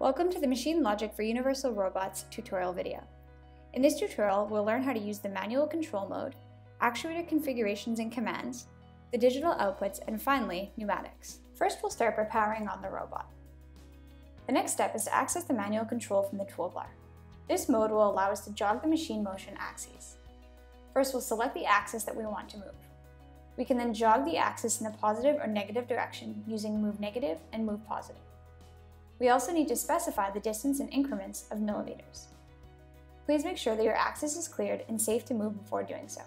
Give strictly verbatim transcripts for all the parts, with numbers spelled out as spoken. Welcome to the MachineLogic for Universal Robots tutorial video. In this tutorial, we'll learn how to use the manual control mode, actuator configurations and commands, the digital outputs, and finally, pneumatics. First, we'll start by powering on the robot. The next step is to access the manual control from the toolbar. This mode will allow us to jog the machine motion axes. First, we'll select the axis that we want to move. We can then jog the axis in the positive or negative direction using move negative and move positive. We also need to specify the distance in increments of millimeters. Please make sure that your axis is cleared and safe to move before doing so.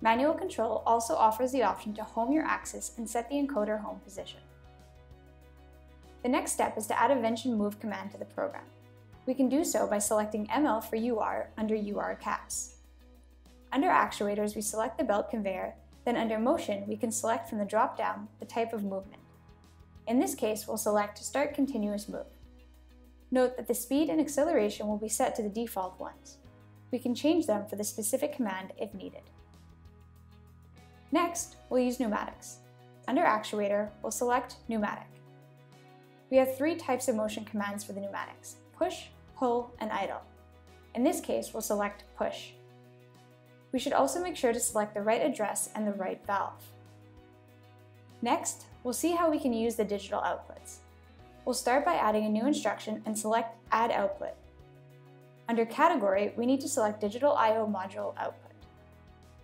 Manual control also offers the option to home your axis and set the encoder home position. The next step is to add a Vention move command to the program. We can do so by selecting M L for U R under U R Caps. Under actuators, we select the belt conveyor, then under motion, we can select from the drop-down the type of movement. In this case, we'll select to start continuous move. Note that the speed and acceleration will be set to the default ones. We can change them for the specific command if needed. Next, we'll use pneumatics. Under actuator, we'll select pneumatic. We have three types of motion commands for the pneumatics: push, pull, and idle. In this case, we'll select push. We should also make sure to select the right address and the right valve. Next, we'll see how we can use the digital outputs. We'll start by adding a new instruction and select Add Output. Under Category, we need to select Digital I O Module Output.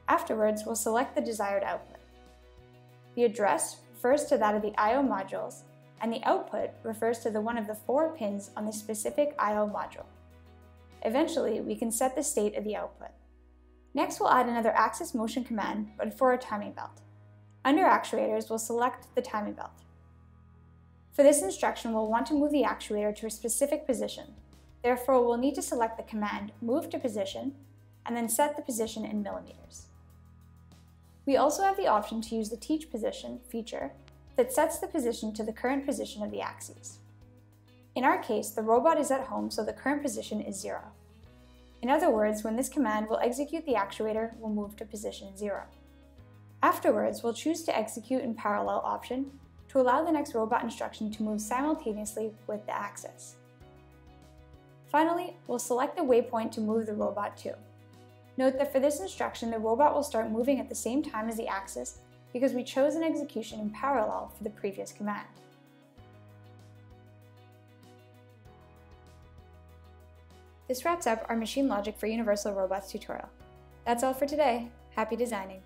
Afterwards, we'll select the desired output. The address refers to that of the I O modules, and the output refers to the one of the four pins on the specific I O module. Eventually, we can set the state of the output. Next, we'll add another axis motion command, but for a timing belt. Under actuators, we'll select the timing belt. For this instruction, we'll want to move the actuator to a specific position. Therefore, we'll need to select the command move to position, and then set the position in millimeters. We also have the option to use the teach position feature that sets the position to the current position of the axes. In our case, the robot is at home, so the current position is zero. In other words, when this command will execute, the actuator will move to position zero. Afterwards, we'll choose to execute in parallel option to allow the next robot instruction to move simultaneously with the axis. Finally, we'll select the waypoint to move the robot to. Note that for this instruction, the robot will start moving at the same time as the axis because we chose an execution in parallel for the previous command. This wraps up our MachineLogic for Universal Robots tutorial. That's all for today. Happy designing!